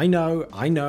I know,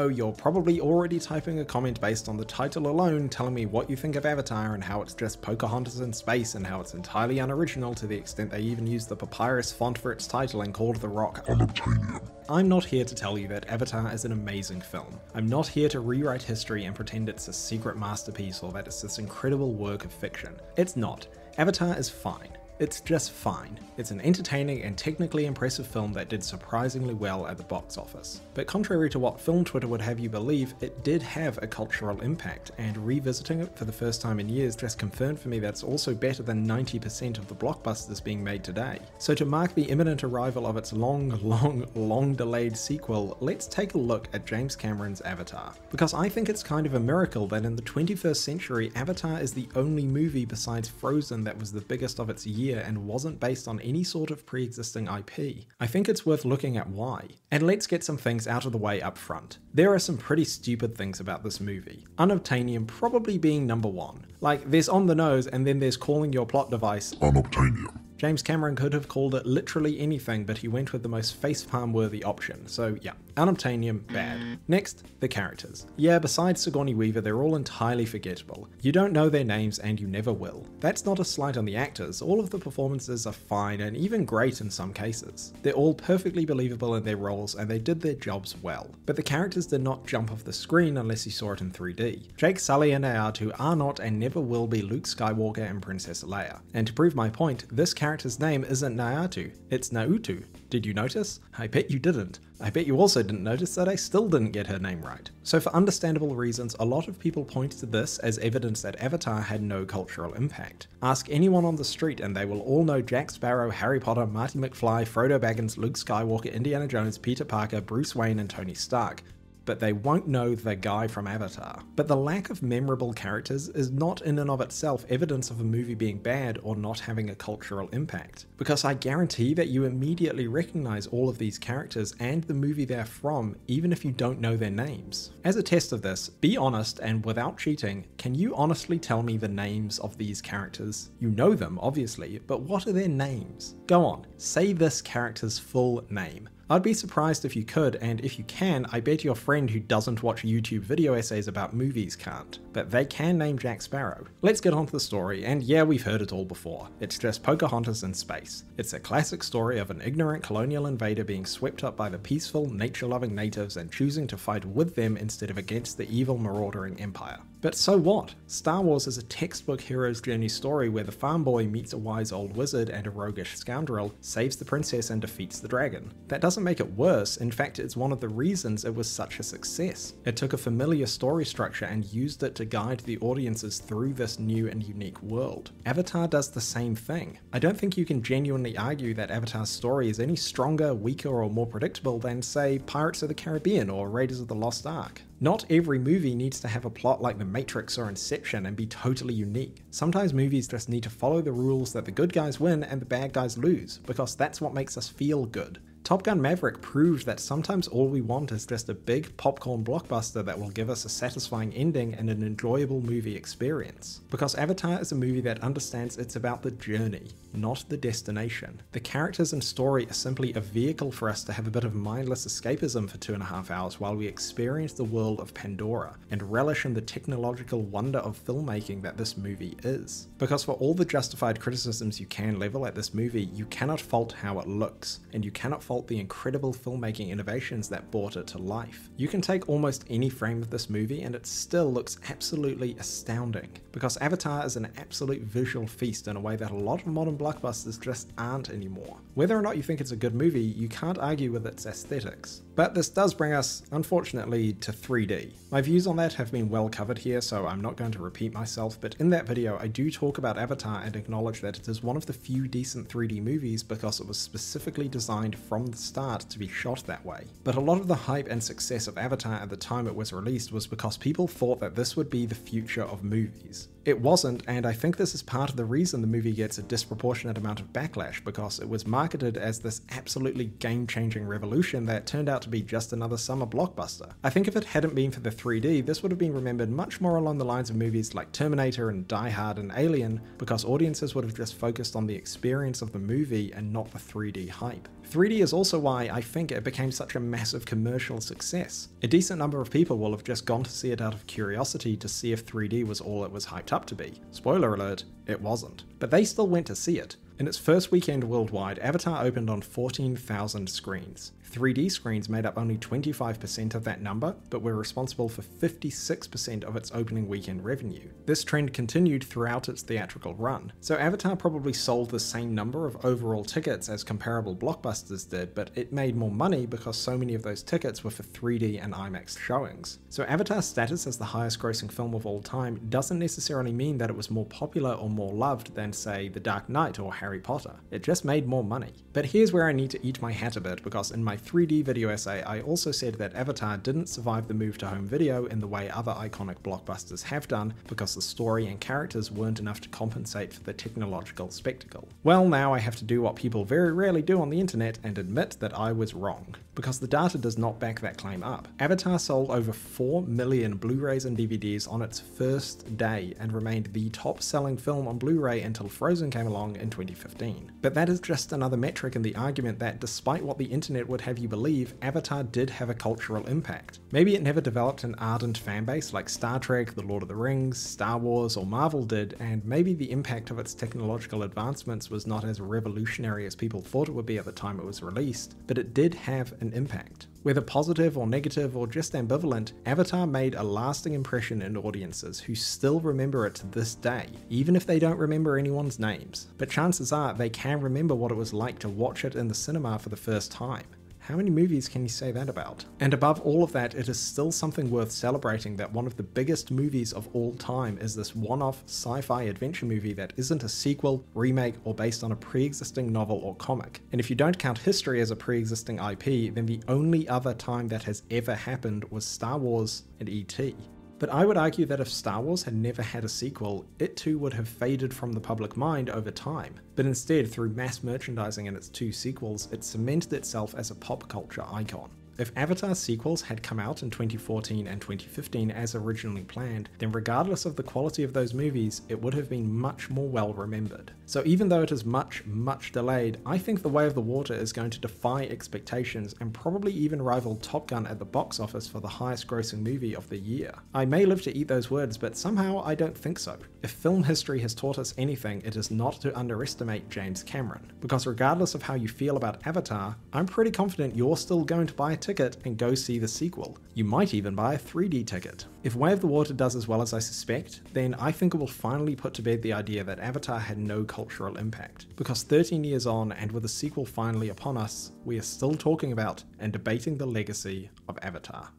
you're probably already typing a comment based on the title alone telling me what you think of Avatar and how it's just Pocahontas in space and how it's entirely unoriginal to the extent they even used the papyrus font for its title and called The Rock Unobtainium. I'm not here to tell you that Avatar is an amazing film. I'm not here to rewrite history and pretend it's a secret masterpiece or that it's this incredible work of fiction. It's not. Avatar is fine. It's just fine. It's an entertaining and technically impressive film that did surprisingly well at the box office. But contrary to what film Twitter would have you believe, it did have a cultural impact, and revisiting it for the first time in years just confirmed for me that it's also better than 90% of the blockbusters being made today. So to mark the imminent arrival of its long delayed sequel, let's take a look at James Cameron's Avatar. Because I think it's kind of a miracle that in the 21st century, Avatar is the only movie besides Frozen that was the biggest of its year and wasn't based on any sort of pre-existing IP. I think it's worth looking at why. And let's get some things out of the way up front. There are some pretty stupid things about this movie. Unobtainium probably being number one. Like, there's on the nose and then there's calling your plot device Unobtainium. James Cameron could have called it literally anything, but he went with the most facepalm worthy option, so yeah, Unobtainium, bad. Next, the characters. Yeah, besides Sigourney Weaver, they're all entirely forgettable. You don't know their names and you never will. That's not a slight on the actors, all of the performances are fine and even great in some cases. They're all perfectly believable in their roles and they did their jobs well, but the characters did not jump off the screen unless you saw it in 3D. Jake Sully and Nautu are not and never will be Luke Skywalker and Princess Leia, and to prove my point, this character's name isn't Nautu, it's Nautu. Did you notice? I bet you didn't. I bet you also didn't notice that I still didn't get her name right. So for understandable reasons, a lot of people point to this as evidence that Avatar had no cultural impact. Ask anyone on the street and they will all know Jack Sparrow, Harry Potter, Marty McFly, Frodo Baggins, Luke Skywalker, Indiana Jones, Peter Parker, Bruce Wayne and Tony Stark. But they won't know the guy from Avatar. But the lack of memorable characters is not in and of itself evidence of a movie being bad or not having a cultural impact. Because I guarantee that you immediately recognize all of these characters and the movie they're from, even if you don't know their names. As a test of this, be honest and without cheating, can you honestly tell me the names of these characters? You know them, obviously, but what are their names? Go on, say this character's full name. I'd be surprised if you could, and if you can, I bet your friend who doesn't watch YouTube video essays about movies can't. But they can name Jack Sparrow. Let's get on to the story, and yeah, we've heard it all before. It's just Pocahontas in space. It's a classic story of an ignorant colonial invader being swept up by the peaceful, nature-loving natives and choosing to fight with them instead of against the evil, marauding empire. But so what? Star Wars is a textbook hero's journey story where the farm boy meets a wise old wizard and a roguish scoundrel, saves the princess and defeats the dragon. That doesn't make it worse, in fact it's one of the reasons it was such a success. It took a familiar story structure and used it to guide the audiences through this new and unique world. Avatar does the same thing. I don't think you can genuinely argue that Avatar's story is any stronger, weaker or more predictable than, say, Pirates of the Caribbean or Raiders of the Lost Ark. Not every movie needs to have a plot like The Matrix or Inception and be totally unique. Sometimes movies just need to follow the rules that the good guys win and the bad guys lose, because that's what makes us feel good. Top Gun Maverick proved that sometimes all we want is just a big popcorn blockbuster that will give us a satisfying ending and an enjoyable movie experience. Because Avatar is a movie that understands it's about the journey, not the destination. The characters and story are simply a vehicle for us to have a bit of mindless escapism for 2.5 hours while we experience the world of Pandora and relish in the technological wonder of filmmaking that this movie is. Because for all the justified criticisms you can level at this movie, you cannot fault how it looks, and you cannot fault the incredible filmmaking innovations that brought it to life. You can take almost any frame of this movie and it still looks absolutely astounding, because Avatar is an absolute visual feast in a way that a lot of modern blockbusters just aren't anymore. Whether or not you think it's a good movie, you can't argue with its aesthetics. But this does bring us, unfortunately, to 3D. My views on that have been well covered here, so I'm not going to repeat myself, but in that video I do talk about Avatar and acknowledge that it is one of the few decent 3D movies because it was specifically designed from the start to be shot that way. But a lot of the hype and success of Avatar at the time it was released was because people thought that this would be the future of movies. It wasn't, and I think this is part of the reason the movie gets a disproportionate amount of backlash, because it was marketed as this absolutely game-changing revolution that turned out to be just another summer blockbuster. I think if it hadn't been for the 3D, this would have been remembered much more along the lines of movies like Terminator and Die Hard and Alien, because audiences would have just focused on the experience of the movie and not the 3D hype. 3D is is also why I think it became such a massive commercial success. A decent number of people will have just gone to see it out of curiosity to see if 3D was all it was hyped up to be. Spoiler alert, it wasn't. But they still went to see it. In its first weekend worldwide, Avatar opened on 14,000 screens. 3D screens made up only 25% of that number, but were responsible for 56% of its opening weekend revenue. This trend continued throughout its theatrical run, so Avatar probably sold the same number of overall tickets as comparable blockbusters did, but it made more money because so many of those tickets were for 3D and IMAX showings. So Avatar's status as the highest grossing film of all time doesn't necessarily mean that it was more popular or more loved than, say, The Dark Knight or Harry Potter. It just made more money. But here's where I need to eat my hat a bit, because in my 3D video essay I also said that Avatar didn't survive the move to home video in the way other iconic blockbusters have done, because the story and characters weren't enough to compensate for the technological spectacle. Well, now I have to do what people very rarely do on the internet and admit that I was wrong, because the data does not back that claim up. Avatar sold over 4 million Blu-rays and DVDs on its first day and remained the top-selling film on Blu-ray until Frozen came along in 2015. But that is just another metric in the argument that, despite what the internet would have you believe, Avatar did have a cultural impact. Maybe it never developed an ardent fanbase like Star Trek, The Lord of the Rings, Star Wars, or Marvel did, and maybe the impact of its technological advancements was not as revolutionary as people thought it would be at the time it was released, but it did have an impact. Whether positive or negative or just ambivalent, Avatar made a lasting impression in audiences who still remember it to this day, even if they don't remember anyone's names. But chances are they can remember what it was like to watch it in the cinema for the first time. How many movies can you say that about? And above all of that, it is still something worth celebrating that one of the biggest movies of all time is this one-off sci-fi adventure movie that isn't a sequel, remake, or based on a pre-existing novel or comic. And if you don't count history as a pre-existing IP, then the only other time that has ever happened was Star Wars and E.T. But I would argue that if Star Wars had never had a sequel, it too would have faded from the public mind over time. But instead, through mass merchandising and its two sequels, it cemented itself as a pop culture icon. If Avatar's sequels had come out in 2014 and 2015 as originally planned, then regardless of the quality of those movies, it would have been much more well remembered. So even though it is much, much delayed, I think The Way of the Water is going to defy expectations and probably even rival Top Gun at the box office for the highest grossing movie of the year. I may live to eat those words, but somehow I don't think so. If film history has taught us anything, it is not to underestimate James Cameron. Because regardless of how you feel about Avatar, I'm pretty confident you're still going to buy a ticket and go see the sequel. You might even buy a 3D ticket. If Way of the Water does as well as I suspect, then I think it will finally put to bed the idea that Avatar had no cultural impact. Because 13 years on, and with a sequel finally upon us, we are still talking about and debating the legacy of Avatar.